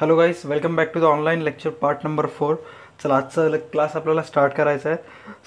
Hello guys, welcome back to the online lecture part number 4। चला, आजचा class आपल्याला start करायचा आहे।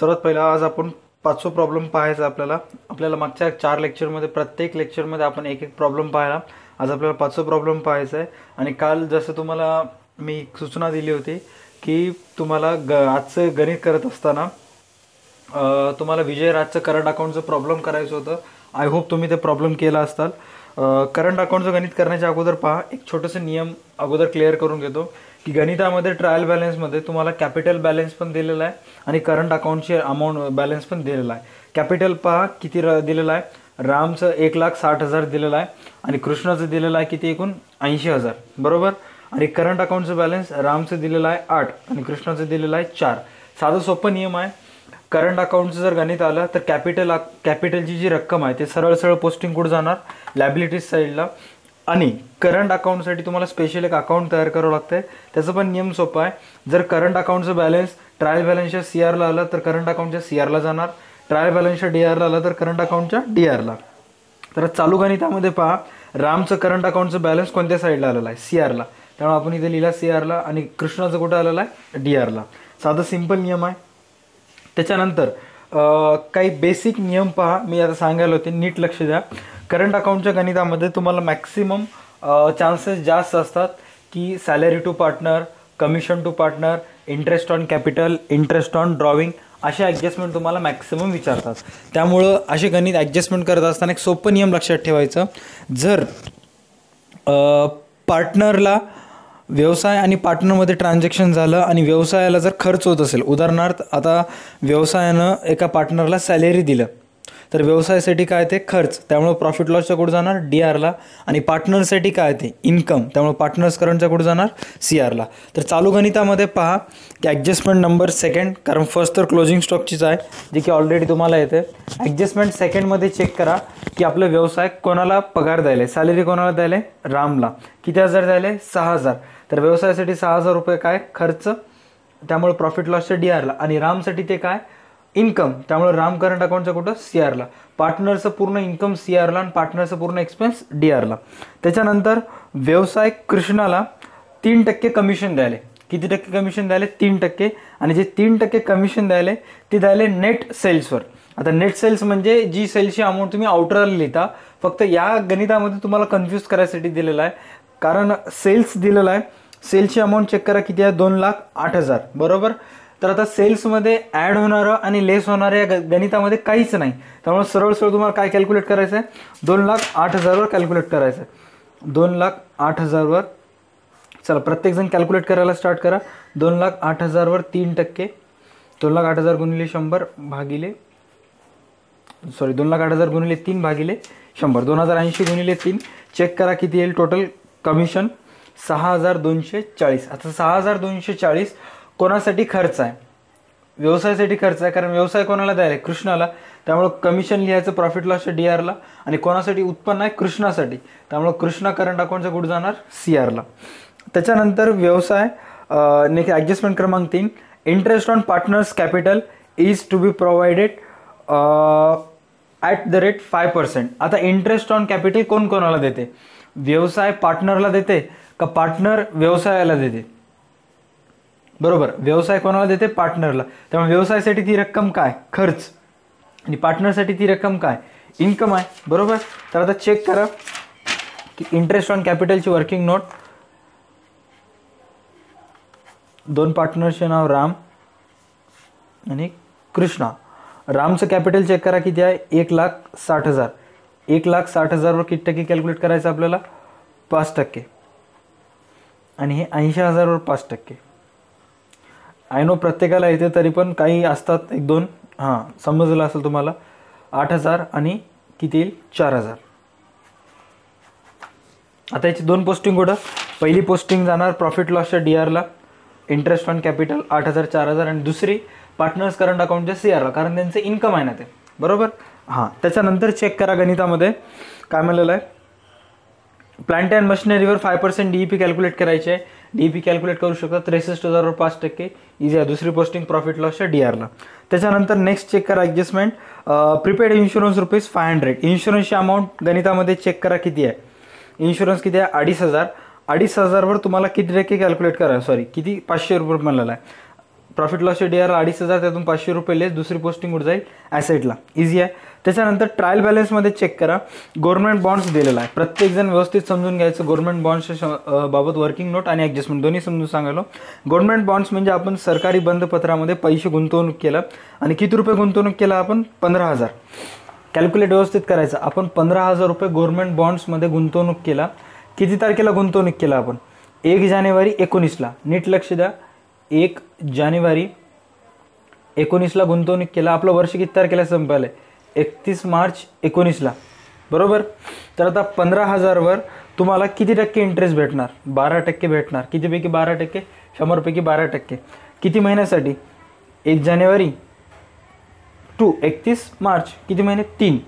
सर्वात पहिला आज आपण पाचवा प्रॉब्लेम पाहायचा। आपल्याला आपल्याला मागच्या 4 लेक्चरमध्ये प्रत्येक लेक्चरमध्ये आपण एक एक प्रॉब्लेम पाहिला। आज आपल्याला पाचवा प्रॉब्लेम पाहायचा आहे। आणि काल जसं तुम्हाला मी सूचना दिली होती की तुम्हाला आजचं गणित करत असताना तुम्हाला विजय राजचं करंट अकाउंटचं प्रॉब्लेम करायचं होतं। आय होप तुम्ही ते प्रॉब्लेम केला असताल। करंट अकाउंटचं गणित करण्याच्या अगोदर पहा, एक छोटेसे नियम अगोदर क्लिअर करून घेतो की गणितामध्ये ट्रायल बॅलन्समध्ये तुम्हाला कॅपिटल बॅलन्स पण दिलेला आहे आणि करंट अकाउंटची अमाऊंट बॅलन्स पण दिलेला आहे। कॅपिटल पहा किती दिलेला आहे, रामचं 1,60,000 दिलेला आहे आणि कृष्णाचं दिलेलं आहे किती, एकूण 80,000 बरोबर। आणि करंट अकाउंटचं बॅलन्स रामचं दिलेलं आहे 8 आणि कृष्णाचं दिलेलं आहे 4। साधा सोपा नियम आहे। करंट अकाउंटचं जर गणित आलं तर कॅपिटलची जी रक्कम आहे ते सरळ सरळ पोस्टिंग कुठं जाणार, लायबिलिटीज साईडला। आणि करंट अकाउंटसाठी तुम्हाला स्पेशल एक अकाउंट तयार करावं लागतं आहे, त्याचा पण नियम सोपा आहे। जर करंट अकाउंटचं बॅलन्स ट्रायल बॅलन्सच्या सी आरला आलं तर करंट अकाउंटच्या सी आरला जाणार, ट्रायल बॅलन्सच्या डी आरला आलं तर करंट अकाउंटच्या डी आरला। तर चालू गणितामध्ये पहा, रामचं करंट अकाउंटचं बॅलन्स कोणत्या साईडला आलेला आहे, सी आरला, त्यामुळे आपण इथे लिहिला सी आरला। आणि कृष्णाचं कुठं आलेलं आहे, डी आरला। साधा सिंपल नियम आहे। त्याच्यानंतर काही बेसिक नियम पहा, मी आता सांगायला होते, नीट लक्ष द्या। करंट अकाउंटच्या गणितामध्ये तुम्हाला मॅक्सिमम चान्सेस जास्त असतात की salary to partner, commission to partner, interest on capital, interest on drawing अशा ॲडजस्टमेंट तुम्हाला मॅक्सिमम विचारतात। त्यामुळं असे गणित ॲडजस्टमेंट करत असताना एक सोपं नियम लक्षात ठेवायचं। जर पार्टनरला व्यवसाय आणि पार्टनरमध्ये ट्रान्झॅक्शन झालं आणि व्यवसायाला जर खर्च होत असेल, उदाहरणार्थ आता व्यवसायानं एका पार्टनरला सॅलरी दिलं तर व्यवसायासाठी काय ते खर्च, त्यामुळे प्रॉफिट लॉसचा कुठं जाणार, डी आरला। आणि पार्टनरसाठी काय ते इन्कम, त्यामुळे पार्टनर्स करंटचा कुठं जाणार, सी आरला। तर चालू गणितामध्ये पहा की ॲडजस्टमेंट नंबर सेकंड, कारण फर्स्ट तर क्लोजिंग स्टॉकचीच आहे जी की ऑलरेडी तुम्हाला येते। ॲडजस्टमेंट सेकंडमध्ये चेक करा की आपला व्यवसाय कोणाला पगार द्यायला, सॅलरी कोणाला द्यायला, रामला। किती हजार द्यायला, 6,000। तर व्यवसायासाठी 6,000 रुपये काय खर्च, त्यामुळे प्रॉफिट लॉसच्या डी आरला। आणि रामसाठी ते काय इन्कम, त्यामुळे राम करंट अकाउंटचा कुठं, सी आरला। पार्टनरचं पूर्ण इन्कम सी आरला आणि पार्टनरचं पूर्ण एक्सपेन्स डी आरला। त्याच्यानंतर व्यवसाय कृष्णाला 3% कमिशन द्यायला, किती टक्के कमिशन द्यायला, 3%। आणि जे 3% कमिशन द्यायला ते द्यायला नेट सेल्सवर। आता नेट सेल्स म्हणजे जी सेल्सची अमाऊंट तुम्ही आउटरला लिहिता, फक्त या गणितामध्ये तुम्हाला कन्फ्यूज करायसाठी दिलेला आहे, कारण सेल्स दिलेला आहे। सेल्सची अमाऊंट चेक करा किती आहे, 2,08,000 बरोबर। तर आता सेल्समध्ये ॲड होणारं आणि लेस होणारं या गणितामध्ये काहीच नाही, त्यामुळे सरळ सरळ तुम्हाला काय कॅल्क्युलेट करायचं आहे, 2,08,000 कॅल्क्युलेट करायचं आहे, 2,08,000। चला, प्रत्येकजण कॅल्क्युलेट करायला स्टार्ट करा। 2,08,000 3%, 2,08,000 गुणिले 100 भागिले, सॉरी 2,08,000 गुणिले 3 भागिले 100, 2,080 गुणिले 3। चेक करा किती येईल टोटल कमिशन, 6,240। आता 6,240 कोणासाठी खर्च आहे, व्यवसायासाठी खर्च आहे, कारण व्यवसाय कोणाला द्यायला, कृष्णाला, त्यामुळे कमिशन लिहायचं प्रॉफिट लॉसच्या डी आरला। आणि कोणासाठी उत्पन्न आहे, कृष्णासाठी, त्यामुळे कृष्णा करंट अकाउंटचा कुठं जाणार, सी आरला। त्याच्यानंतर व्यवसाय नेक्स्ट ॲडजस्टमेंट क्रमांक 3, interest on partners capital is to be provided at the rate 5%। आता इंटरेस्ट ऑन कॅपिटल कोण कोणाला देते, व्यवसाय पार्टनरला देते का पार्टनर व्यवसायाला देते, बरोबर। व्यवसाय कोणाला देते, पार्टनरला, त्यामुळे व्यवसायासाठी ती रक्कम काय, खर्च, आणि पार्टनरसाठी ती रक्कम काय, इन्कम आहे बरोबर। तर आता चेक करा की इंटरेस्ट ऑन कॅपिटलची वर्किंग नोट, 2 पार्टनरचे नाव राम आणि कृष्णा। रामचं कॅपिटल चेक करा किती आहे, 1,60,000, 1,60,000वर किती टक्के कॅल्क्युलेट करायचं आपल्याला, 5%। आणि हे 80,000वर 5%। आय नो प्रत्येकाला येते, तरी पण काही असतात एक दोन, हां समजलं असेल तुम्हाला। 8,000 आणि किती येईल, 4,000। आता याची 2 पोस्टिंग कुठं, पहिली पोस्टिंग जाणार प्रॉफिट लॉसच्या डी आरला, इंटरेस्ट ऑन कॅपिटल 8,000 4,000, आणि दुसरी पार्टनर्स करंट अकाउंटच्या सी आरला, कारण त्यांचं इन्कम आहे ना ते, बरोबर हां। त्याच्यानंतर चेक करा गणितामध्ये काय म्हणलेलं आहे, प्लांट अँड मशिनरीवर 5% DEP कॅल्क्युलेट करायचे आहे। DEP कॅल्क्युलेट करू शकता 63,000वर 5%, इजी आहे। दुसरी पोस्टिंग प्रॉफिट लॉसच्या डी आरला। त्याच्यानंतर नेक्स्ट चेक करा ॲडजस्टमेंट, प्रिपेड इन्शुरन्स ₹500। इन्शुरन्सची अमाऊंट गणितामध्ये चेक करा किती आहे, इन्शुरन्स किती आहे, 2,500। 2,500वर तुम्हाला किती टक्के कॅल्क्युलेट करा, सॉरी किती 500 रुपये मिळाला आहे. प्रॉफिट लॉस डी आर 2,500 त्यातून 500 रुपये लेस दुसरी पोस्टिंग उठ जाईल ॲसेटला. इझी आहे. त्याच्यानंतर ट्रायल बॅलन्समध्ये चेक करा, गव्हर्नमेंट बॉन्ड्स दिलेला आहे. प्रत्येकजण व्यवस्थित समजून घ्यायचं. गव्हर्नमेंट बॉन्ड्सच्या बाबत वर्किंग नोट आणि ॲडजस्टमेंट दोन्ही समजून सांगायलो. गव्हर्नमेंट बॉन्ड्स म्हणजे आपण सरकारी बंधपत्रामध्ये पैसे गुंतवणूक केला आणि किती रुपये गुंतवणूक केला आपण 15,000. कॅल्क्युलेट व्यवस्थित करायचं. आपण 15,000 रुपये गव्हर्नमेंट बॉन्ड्समध्ये गुंतवणूक केला. किती तारखेला गुंतवणूक केला आपण? 1 जानेवारी 2019ला. नीट लक्ष द्या, 1 जानेवारी 2019ला गुंतवणूक केला. आपलं वर्ष किती तारखेला संपायला आहे? 31 मार्च 2019ला, बरोबर. तर आता 15,000वर तुम्हाला किती टक्के इंटरेस्ट भेटणार? 12% भेटणार. कितीपैकी 12%? 100पैकी 12%. किती महिन्यासाठी? 1 जानेवारी टू 31 मार्च. किती महिने? 3.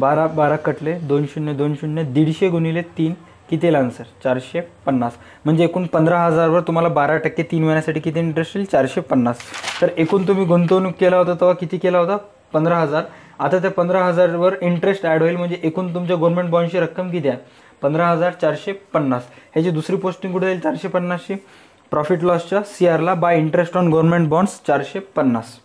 12 12 कटले, 2 0 2 0, 150 गुणिले 3 किती येईल आन्सर? 450. म्हणजे एकूण 15,000वर तुम्हाला 12% 3 महिन्यासाठी किती इंटरेस्ट येईल? 450. तर एकूण तुम्ही गुंतवणूक केला होता तेव्हा किती केला होता? 15,000. आता त्या 15,000वर इंटरेस्ट ॲड होईल, म्हणजे एकूण तुमच्या गव्हर्नमेंट बॉन्डची रक्कम किती आहे? 15,450. ह्याची दुसरी पोस्टिंग कुठे जाईल? 450ची. प्रॉफिट लॉसच्या CRला by interest on government bonds 450.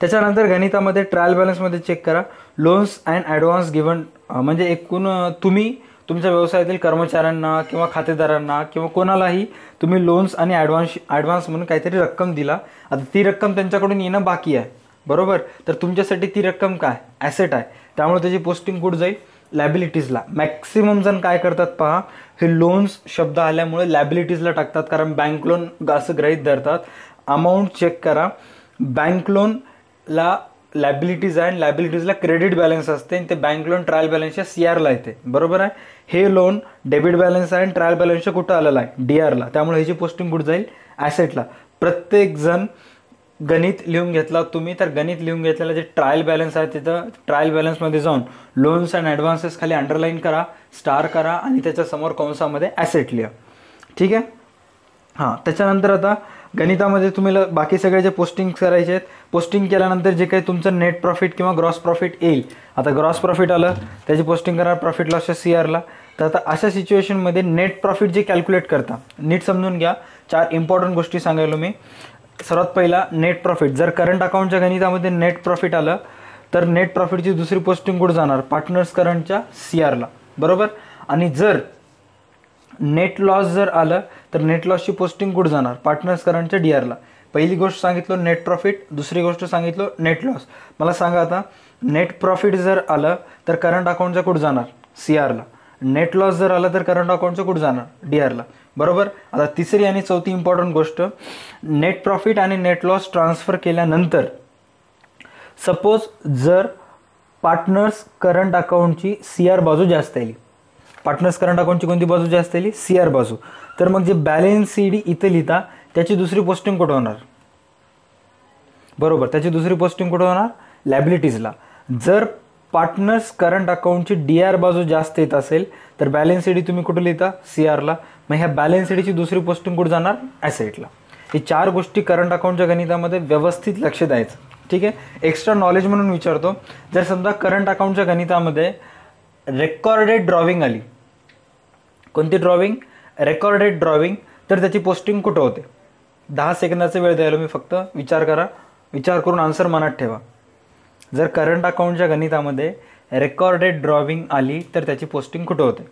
त्याच्यानंतर गणितामध्ये ट्रायल बॅलन्समध्ये चेक करा, लोन्स अँड ॲडव्हान्स गिवन म्हणजे एकूण तुम्ही तुमच्या व्यवसायातील कर्मचाऱ्यांना किंवा खातेदारांना किंवा कोणालाही तुम्ही लोन्स आणि ॲडव्हान्स म्हणून काहीतरी रक्कम दिला. आता ती रक्कम त्यांच्याकडून येणं बाकी आहे, बरोबर. तर तुमच्यासाठी ती रक्कम काय? ॲसेट आहे. त्यामुळे त्याची पोस्टिंग कुठं जाईल? लॅबिलिटीजला. मॅक्सिमम जण काय करतात पहा, हे लोन्स शब्द आल्यामुळे लॅबिलिटीजला टाकतात, कारण बँक लोन असं गृहीत धरतात. अमाऊंट चेक करा, बँक लोनला लॅबिलिटीज आहे आणि लॅबिलिटीजला क्रेडिट बॅलन्स असते आणि ते बँक लोन ट्रायल बॅलन्सच्या CRला येते, बरोबर आहे. हे लोन डेबिट बॅलन्स आहे आणि ट्रायल बॅलन्सच्या कुठं आलेला आहे? DRला. त्यामुळे ह्याची पोस्टिंग कुठं जाईल? ॲसेटला. प्रत्येकजण गणित लिहून घेतला तुम्ही, तर गणित लिहून घेतलेला जे ट्रायल बॅलन्स आहे तिथं ट्रायल बॅलन्समध्ये जाऊन लोन्स अँड ॲडव्हान्सेस खाली अंडरलाईन करा, स्टार करा आणि त्याच्यासमोर कंसामध्ये ॲसेट लिहा, ठीक आहे. हां, त्याच्यानंतर आता गणितामध्ये तुम्ही बाकी सगळे जे पोस्टिंग करायचे आहेत, पोस्टिंग केल्यानंतर जे काही तुमचं नेट प्रॉफिट किंवा ग्रॉस प्रॉफिट येईल. आता ग्रॉस प्रॉफिट आलं, त्याची पोस्टिंग करा प्रॉफिट लॉसच्या CRला. तर आता अशा सिच्युएशनमध्ये नेट प्रॉफिट जे कॅल्क्युलेट करता, नीट समजून घ्या. 4 इम्पॉर्टंट गोष्टी सांगायलो मी. सर्वात पहिला नेट प्रॉफिट. जर करंट अकाउंटच्या गणितामध्ये नेट प्रॉफिट आलं तर नेट प्रॉफिटची दुसरी पोस्टिंग कुठं जाणार? पार्टनर्स करंटच्या CRला, बरोबर. आणि जर नेट लॉस जर आलं तर नेट लॉसची पोस्टिंग कुठं जाणार? पार्टनर्स करंटच्या DRला. पहिली गोष्ट सांगितलं नेट प्रॉफिट, दुसरी गोष्ट सांगितलं नेट लॉस. मला सांगा आता, नेट प्रॉफिट जर आलं तर करंट अकाउंटच्या कुठं जाणार? CRला. नेट लॉस जर आलं तर करंट अकाउंटच्या कुठं जाणार? DRला, बरोबर. आता तिसरी आणि चौथी इम्पॉर्टंट गोष्ट, नेट प्रॉफिट आणि नेट लॉस ट्रान्सफर केल्यानंतर सपोज जर पार्टनर्स करंट अकाउंटची CR बाजू जास्त येईल, पार्टनर्स करंट अकाउंटची कोणती बाजू जास्त येईल? CR बाजू. तर मग जे बॅलन्स CD इथं लिहिता त्याची दुसरी पोस्टिंग कुठं होणार? बरोबर, त्याची दुसरी पोस्टिंग कुठं होणार? लॅबिलिटीजला. जर पार्टनर्स करंट अकाउंटची DR बाजू जास्त येत असेल तर बॅलन्स CD तुम्ही कुठं लिहिता? CRला. मग ह्या बॅलन्स CDची दुसरी पोस्टिंग कुठं जाणार? ॲसेटला. हे 4 गोष्टी करंट अकाउंटच्या गणितामध्ये व्यवस्थित लक्ष द्यायचं, ठीक आहे. एक्स्ट्रा नॉलेज म्हणून विचारतो, जर समजा करंट अकाउंटच्या गणितामध्ये रेकॉर्डेड ड्रॉविंग आली, कोणती ड्रॉविंग? रेकॉर्डेड ड्रॉविंग, तर त्याची पोस्टिंग कुठं होते? 10 सेकंदाचा वेळ द्यायला मी, फक्त विचार करा, विचार करून आन्सर मनात ठेवा. जर करंट अकाउंटच्या गणितामध्ये रेकॉर्डेड ड्रॉविंग आली तर त्याची पोस्टिंग कुठं होते?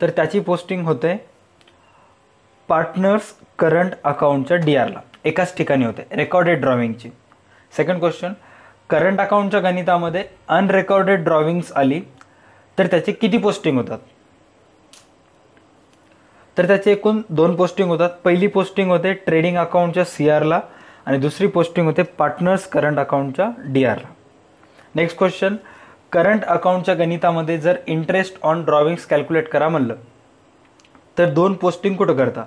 तर त्याची पोस्टिंग होते पार्टनर्स करंट अकाउंटच्या DRला. एकाच ठिकाणी होते रेकॉर्डेड ड्रॉविंगची. सेकंड क्वेश्चन, करंट अकाउंटच्या गणितामध्ये अनरेकॉर्डेड ड्रॉविंग्स आली तर त्याचे किती पोस्टिंग होतात? तर त्याचे एकूण 2 पोस्टिंग होतात. पहिली पोस्टिंग होते ट्रेडिंग अकाउंटच्या CRला आणि दुसरी पोस्टिंग होते पार्टनर्स करंट अकाउंटच्या DRला. नेक्स्ट क्वेश्चन, करंट अकाउंटच्या गणितामध्ये जर इंटरेस्ट ऑन ड्रॉविंग्स कॅल्क्युलेट करा म्हणलं तर 2 पोस्टिंग कुठं करता?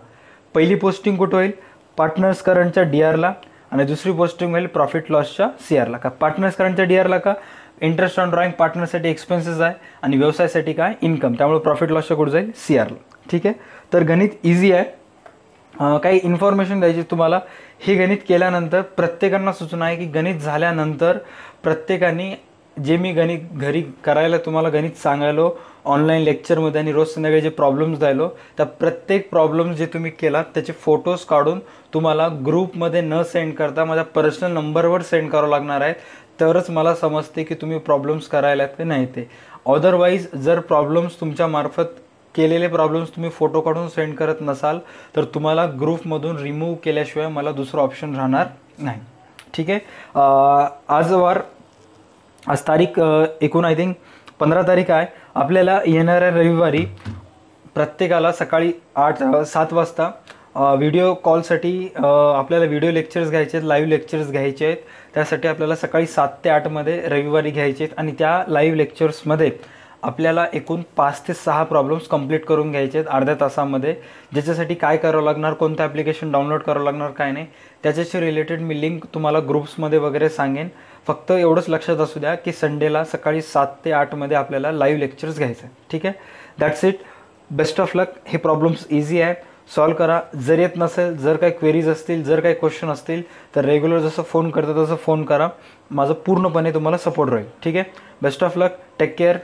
पहिली पोस्टिंग कुठं होईल? पार्टनर्स करंटच्या DRला आणि दुसरी पोस्टिंग होईल प्रॉफिट लॉसच्या CRला. का पार्टनर्स करंटच्या DRला? का इंटरेस्ट ऑन ड्रॉइंग पार्टनरसाठी एक्सपेन्सेस आहे आणि व्यवसायासाठी काय? इन्कम. त्यामुळे प्रॉफिट लॉसच्या कुठं जाईल? CRला, ठीक आहे. तर गणित इझी आहे. काही इन्फॉर्मेशन द्यायची तुम्हाला. हे गणित केल्यानंतर प्रत्येकांना सूचना आहे की गणित झाल्यानंतर प्रत्येकाने जे मी गणित घरी करायला तुम्हाला गणित सांगायलो ऑनलाईन लेक्चरमध्ये आणि रोज संध्याकाळी जे प्रॉब्लेम्स द्यायलो त्या प्रत्येक प्रॉब्लेम्स जे तुम्ही केला त्याचे फोटोज काढून तुम्हाला ग्रुपमध्ये न सेंड करता माझ्या पर्सनल नंबरवर सेंड करावं लागणार आहेत, तरच मला समजते की तुम्ही प्रॉब्लेम्स करायला की नाही ते. अदरवाईज जर प्रॉब्लेम्स तुमच्यामार्फत केलेले प्रॉब्लेम्स तुम्ही फोटो काढून सेंड करत नसाल तर तुम्हाला ग्रुपमधून रिमूव्ह केल्याशिवाय मला दुसरा ऑप्शन राहणार नाही. ठीक आहे, आज तारीख एकूण आय थिंक 15 तारीख आहे. आपल्याला येणाऱ्या रविवारी प्रत्येकाला सकाळी 7 वाजता व्हिडिओ कॉलसाठी आपल्याला व्हिडिओ लेक्चर्स घ्यायचे आहेत, लाईव्ह लेक्चर्स घ्यायचे आहेत. त्यासाठी आपल्याला सकाळी 7 ते 8मध्ये रविवारी घ्यायचे आहेत आणि त्या लाईव्ह लेक्चर्समध्ये आपल्याला एकूण 5 ते 6 प्रॉब्लेम्स कंप्लीट करून घ्यायचे आहेत अर्ध्या तासामध्ये. ज्याच्यासाठी काय करावं लागणार, कोणतं ॲप्लिकेशन डाउनलोड करावं लागणार काय नाही, त्याच्याशी रिलेटेड मी लिंक तुम्हाला ग्रुप्समध्ये वगैरे सांगेन. फक्त एवढंच लक्षात असू द्या की संडेला सकाळी 7 ते 8मध्ये आपल्याला लाईव्ह लेक्चर्स घ्यायचं आहे. ठीक आहे, that's it. Best of luck. हे प्रॉब्लेम्स इझी आहे, सॉल्व्ह करा. जर येत नसेल, जर काही क्वेरीज असतील, जर काही क्वेश्चन असतील तर रेग्युलर जसं फोन करता तसं फोन करा. माझं पूर्णपणे तुम्हाला सपोर्ट राहील. ठीक आहे, best of luck. Take care.